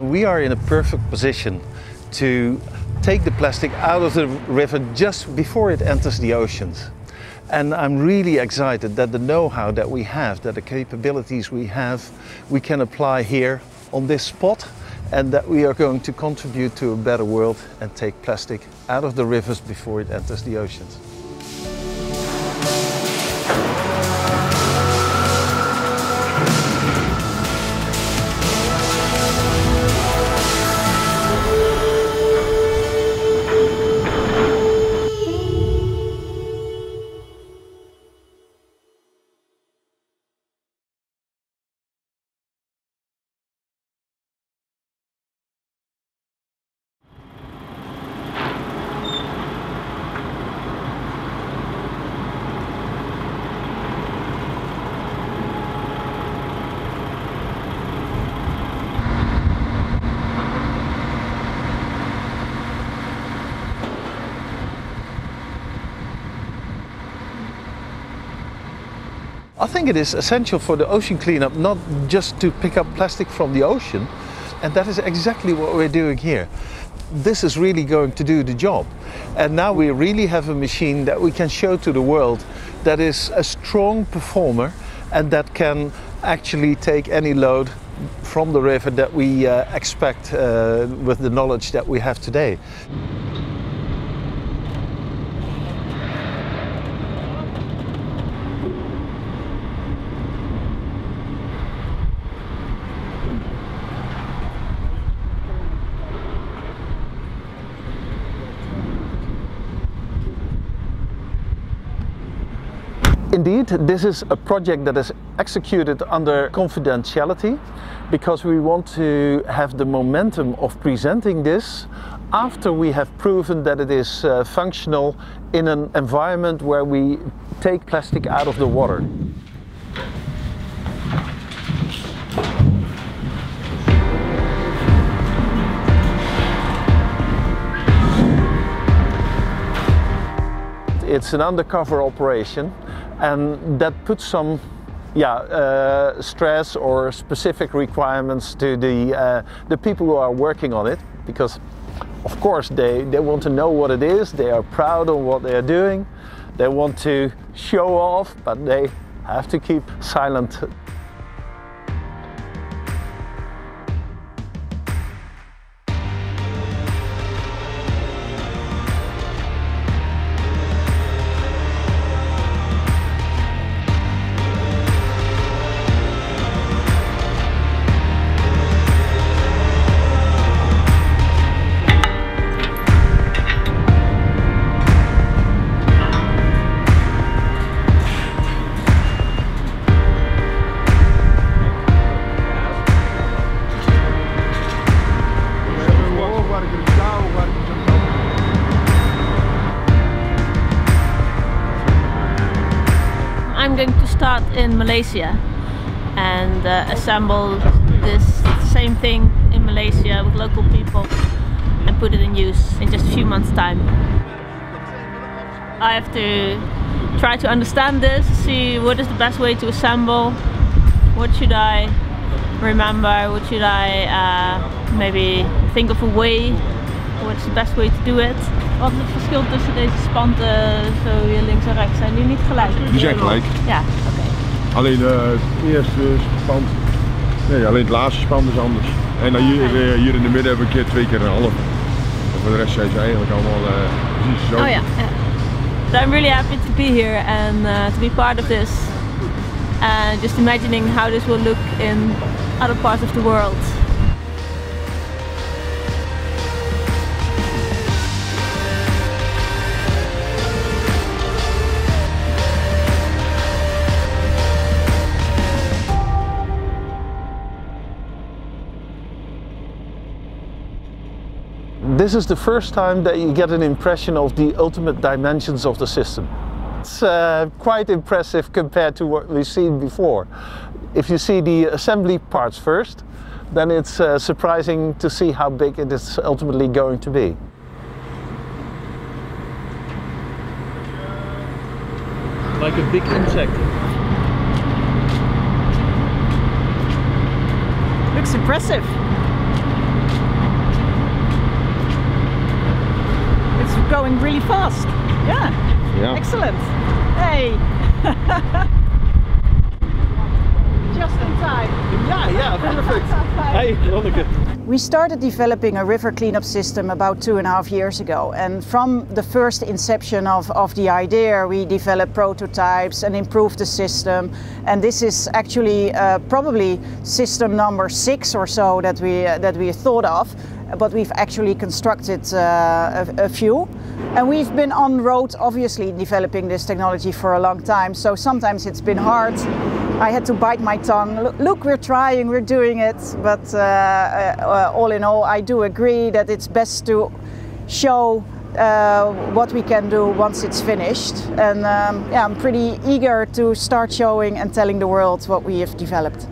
We are in a perfect position to take the plastic out of the river just before it enters the oceans. And I'm really excited that the know-how that we have, that the capabilities we have, we can apply here on this spot, and that we are going to contribute to a better world and take plastic out of the rivers before it enters the oceans. I think it is essential for the ocean cleanup not just to pick up plastic from the ocean, and that is exactly what we're doing here. This is really going to do the job, and now we really have a machine that we can show to the world that is a strong performer and that can actually take any load from the river that we expect with the knowledge that we have today. Indeed, this is a project that is executed under confidentiality because we want to have the momentum of presenting this after we have proven that it is functional in an environment where we take plastic out of the water. It's an undercover operation, and that puts some stress or specific requirements to the people who are working on it, because of course they want to know what it is, they are proud of what they are doing, they want to show off, but they have to keep silent. I'm going to start in Malaysia and assemble this same thing in Malaysia with local people and put it in use in just a few months' time. I have to try to understand this, see what is the best way to assemble, what should I remember, what should I maybe think of a way, what's the best way to do it. Wat is het verschil tussen deze spanten, zo hier links en rechts, zijn die niet gelijk? Die zijn gelijk. Ja, oké. Alleen het eerste spand, nee, alleen het laatste spand is anders. En dan hier in de midden hebben we twee keer een half. Maar voor de rest zijn ze eigenlijk allemaal precies zo. Oh ja, ja. So I'm really happy to be here and to be part of this. And just imagining how this will look in other parts of the world. This is the first time that you get an impression of the ultimate dimensions of the system. It's quite impressive compared to what we've seen before. If you see the assembly parts first, then it's surprising to see how big it is ultimately going to be. Like a big insect. Looks impressive. going really fast. Yeah. Excellent. Hey. Just in time. Yeah, perfect. Hey, Lonneke. We started developing a river cleanup system about 2.5 years ago, and from the first inception of the idea, we developed prototypes and improved the system. And this is actually probably system number 6 or so that we thought of, but we've actually constructed a few. And we've been on the road, obviously, developing this technology for a long time, so sometimes it's been hard. I had to bite my tongue. Look, we're trying, we're doing it, but all in all, I do agree that it's best to show what we can do once it's finished. And yeah, I'm pretty eager to start showing and telling the world what we have developed.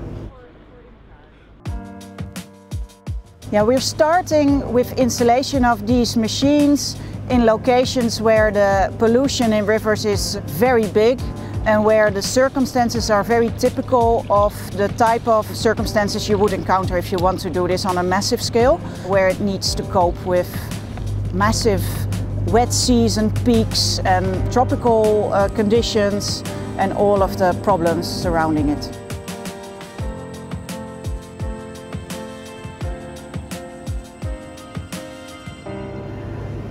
Yeah, we're starting with installation of these machines in locations where the pollution in rivers is very big, and where the circumstances are very typical of the type of circumstances you would encounter if you want to do this on a massive scale, where it needs to cope with massive wet season peaks and tropical conditions and all of the problems surrounding it.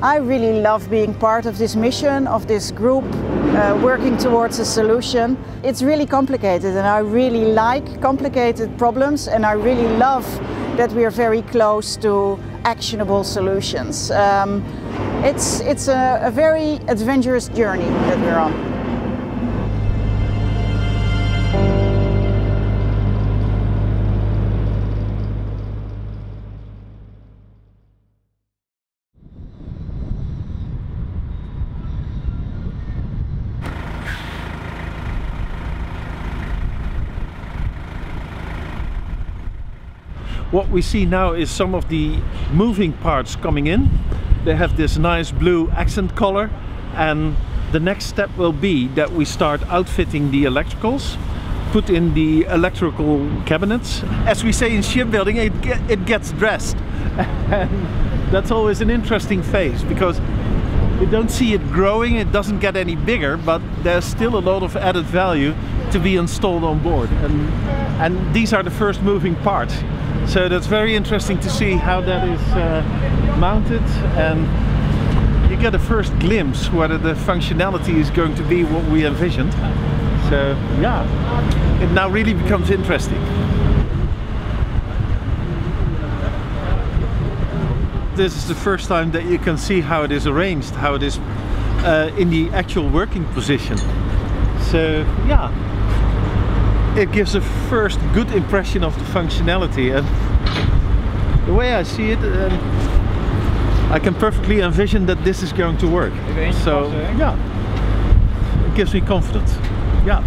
I really love being part of this mission, of this group, working towards a solution. It's really complicated, and I really like complicated problems, and I really love that we are very close to actionable solutions. It's a very adventurous journey that we're on. What we see now is some of the moving parts coming in. They have this nice blue accent color, and the next step will be that we start outfitting the electricals, put in the electrical cabinets. As we say in shipbuilding, it gets dressed. And that's always an interesting phase, because you don't see it growing, it doesn't get any bigger, but there's still a lot of added value to be installed on board. And these are the first moving parts. So that's very interesting to see how that is mounted, and you get a first glimpse whether the functionality is going to be what we envisioned. So yeah, it now really becomes interesting. This is the first time that you can see how it is arranged, how it is in the actual working position. So yeah. It gives a first good impression of the functionality, and the way I see it, I can perfectly envision that this is going to work. So yeah, it gives me confidence. Yeah.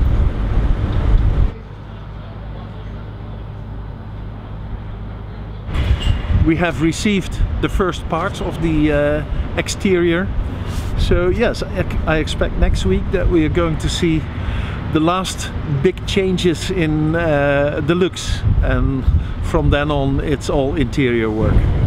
We have received the first parts of the exterior, so yes, I expect next week that we are going to see the last big changes in the looks, and from then on it's all interior work.